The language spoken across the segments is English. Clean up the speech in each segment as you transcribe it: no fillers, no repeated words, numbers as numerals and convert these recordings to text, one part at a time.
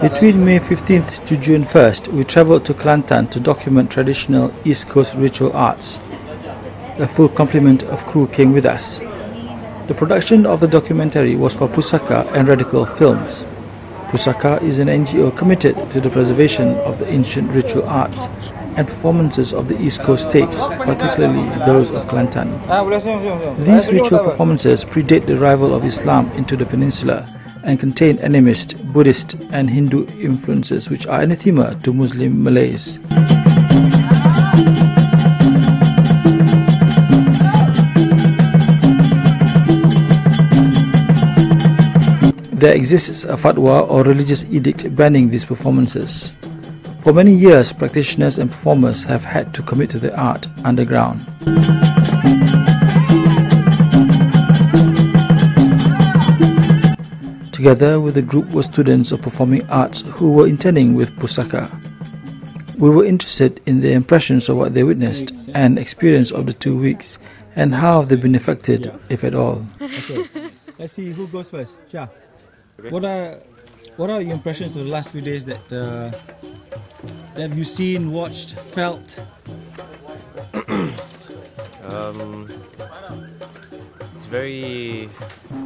Between May 15th to June 1st, we travelled to Kelantan to document traditional East Coast ritual arts. A full complement of crew came with us. The production of the documentary was for Pusaka and Radical Films. Pusaka is an NGO committed to the preservation of the ancient ritual arts and performances of the East Coast states, particularly those of Kelantan. These ritual performances predate the arrival of Islam into the peninsula and contain animist, Buddhist and Hindu influences which are anathema to Muslim Malays. There exists a fatwa or religious edict banning these performances. For many years, practitioners and performers have had to commit to the art underground. Together with the group were students of performing arts who were interning with Pusaka. We were interested in their impressions of what they witnessed and experience of the 2 weeks and how they've been affected, if at all. Okay. Let's see who goes first. Shah. What are your impressions of the last few days that that you've seen, watched, felt? It's very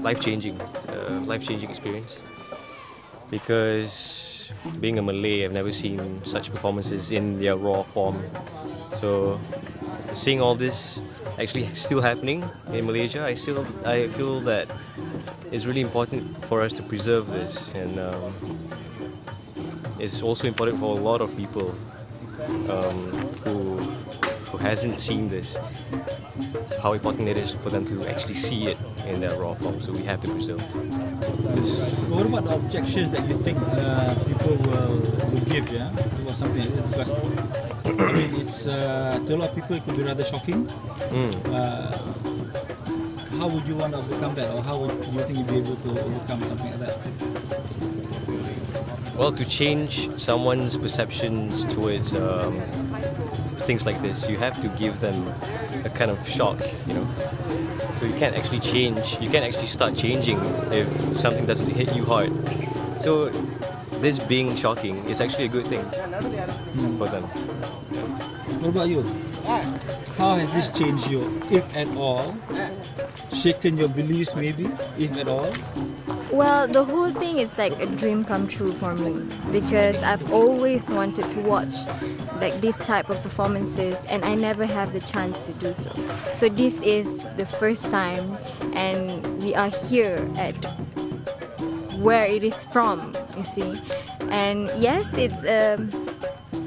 life-changing experience, because being a Malay, I've never seen such performances in their raw form. So seeing all this actually still happening in Malaysia, I feel that it's really important for us to preserve this, and it's also important for a lot of people who hasn't seen this, how important it is for them to actually see it in their raw form. So we have to preserve this. What about the objections that you think people will give, yeah, towards something like that? Because I mean, it's to a lot of people it could be rather shocking. How would you want to overcome that, or how would you think you'd be able to overcome something like that? Well, to change someone's perceptions towards things like this, you have to give them a kind of shock, you know. So you can't actually change, you can't actually start changing if something doesn't hit you hard. So this being shocking is actually a good thing for them. What about you? How has this changed you, if at all? Shaken your beliefs maybe, if at all? Well, the whole thing is like a dream come true for me, because I've always wanted to watch like this type of performances and I never have the chance to do so. So this is the first time, and we are here at where it is from, you see. And yes, it's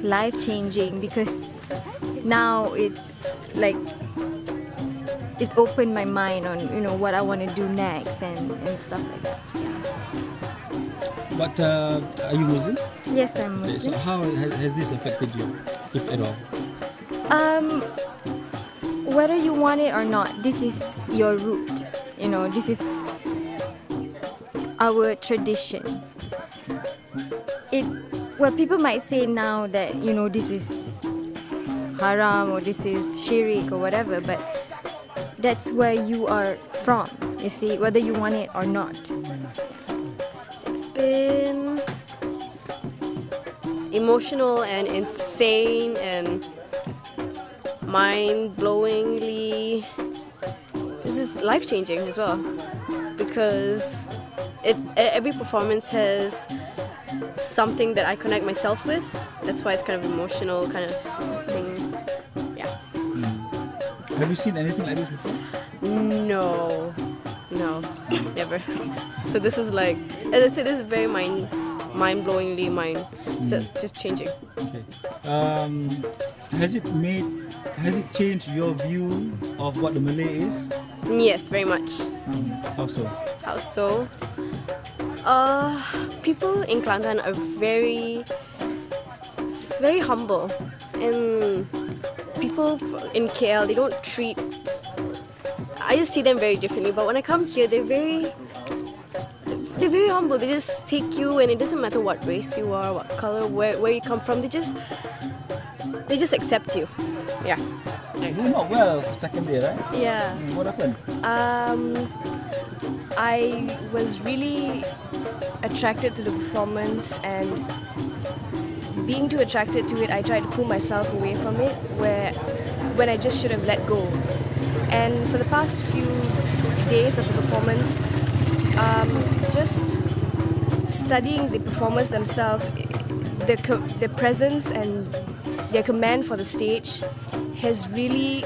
life-changing, because now it's like it opened my mind on, you know, what I want to do next and stuff like that. Yeah. But are you Muslim? Yes, I'm Muslim. So how has this affected you, if at all? Whether you want it or not, this is your root. You know, this is our tradition. It, well, people might say now that, you know, this is haram or this is shirik or whatever, but that's where you are from, you see, whether you want it or not. It's been emotional and insane and mind-blowingly, this is life-changing as well, because every performance has something that I connect myself with. That's why it's kind of emotional kind of thing. Have you seen anything like this before? No, never. So this is like, as I said, this is very mind-blowingly mine. So just changing. Okay. Has it changed your view of what the Malay is? Yes, very much. How so? How so? People in Kelantan are very, very humble, and people in KL, they don't treat, I just see them very differently, but when I come here, they're very humble. They just take you, and it doesn't matter what race you are, what color, where you come from, they just accept you. Yeah. You were not well for second day, right? Yeah. What happened? I was really attracted to the performance, and being too attracted to it, I tried to pull myself away from it when I just should have let go. And for the past few days of the performance, just studying the performers themselves, their presence and their command for the stage has really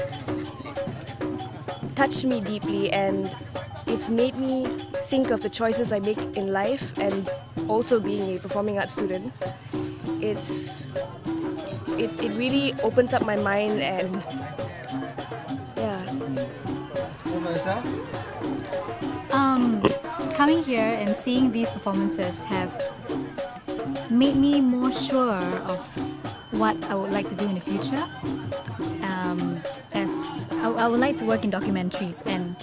touched me deeply, and it's made me think of the choices I make in life, and also being a performing arts student. It really opens up my mind, and yeah. What about yourself? Coming here and seeing these performances have made me more sure of what I would like to do in the future. I would like to work in documentaries, and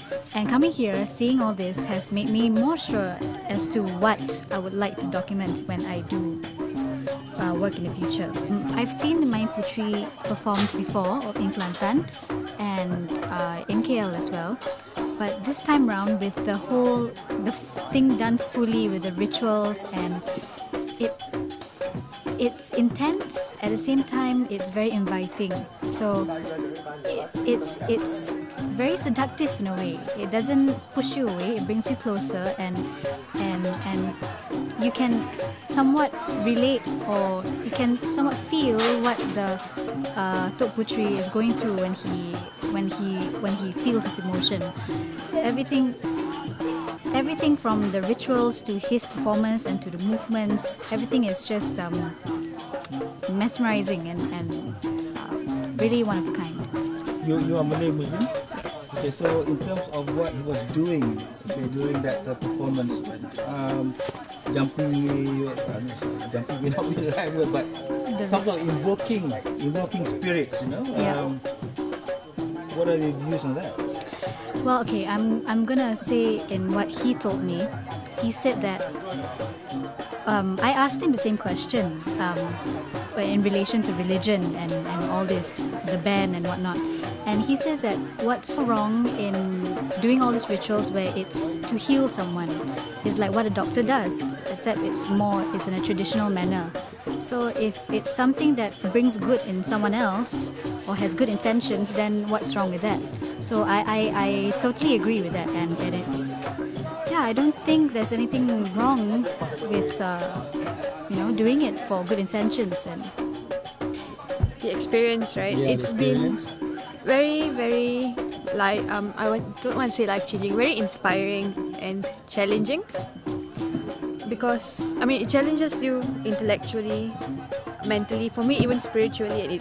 coming here, seeing all this has made me more sure as to what I would like to document when I do work in the future. I've seen the Main Puteri performed before in Kelantan and in KL as well, but this time round with the whole thing done fully with the rituals, and it's intense. At the same time, it's very inviting. So it's very seductive in a way. It doesn't push you away. It brings you closer, and you can somewhat relate, or you can somewhat feel what the Tok Putri is going through when he feels his emotion. Everything from the rituals to his performance and to the movements, everything is just mesmerizing and really one of a kind. You are Malay Muslim? Yes. Okay, so in terms of what he was doing during that performance, jumpy may not be the right word, but somehow invoking spirits, you know? Yeah. What are your views on that? Well, okay, I'm gonna say in what he told me. He said that I asked him the same question in relation to religion and all this, the ban and whatnot. And he says that what's wrong in doing all these rituals where it's to heal someone is like what a doctor does, except it's in a traditional manner. So if it's something that brings good in someone else or has good intentions, then what's wrong with that? So I totally agree with that, and it's, yeah, I don't think there's anything wrong with doing it for good intentions. And the experience, right? Yeah, it's experience. Been very, very I don't want to say life-changing, very inspiring and challenging. Because, I mean, it challenges you intellectually, mentally, for me even spiritually, and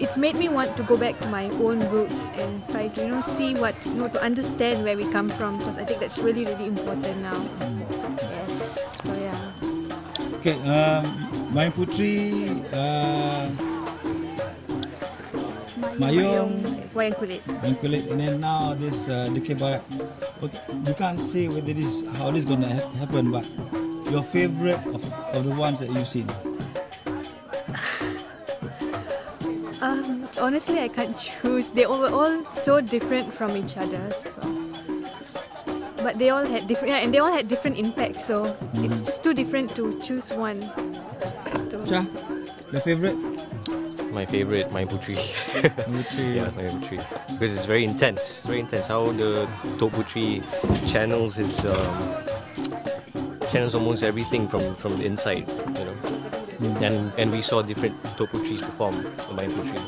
it's made me want to go back to my own roots and try to, see what, to understand where we come from, because I think that's really, really important now. Yes, so yeah. Okay, Main Puteri, Mak Yong, Wayang Kulit. Wayang Kulit, and then now this Dikir Barat. Okay, you can't say whether how this is going to happen, but your favourite of the ones that you've seen? Honestly, I can't choose. They were all so different from each other. So. But they all had different, yeah, and they all had different impacts. So It's just too different to choose one. Cha, your favourite? My favourite, Main Puteri. Yeah, Main Puteri. Because it's very intense. Very intense. How the Tok Putri channels his channels almost everything from the inside, And we saw different Tok Putris perform Main Puteri,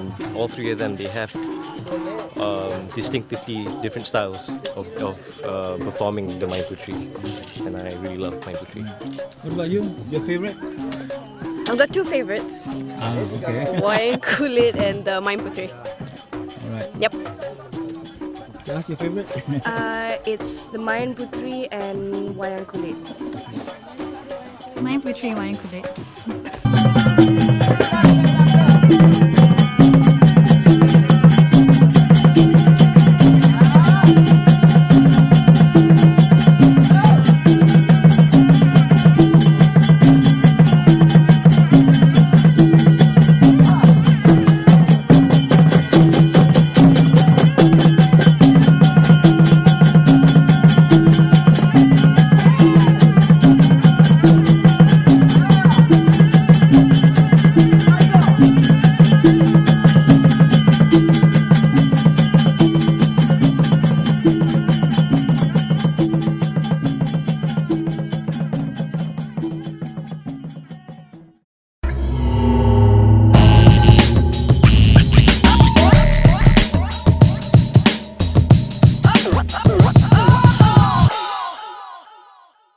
and all three of them, they have distinctively different styles of performing the Main Puteri, and I really love Main Puteri. What about you? Your favourite? I've got two favourites. Okay. Wayang Kulit and the Main Puteri. Alright. Yep. What's your favourite? It's the Main Puteri and Wayang Kulit. Main Puteri, Wayang Kulit.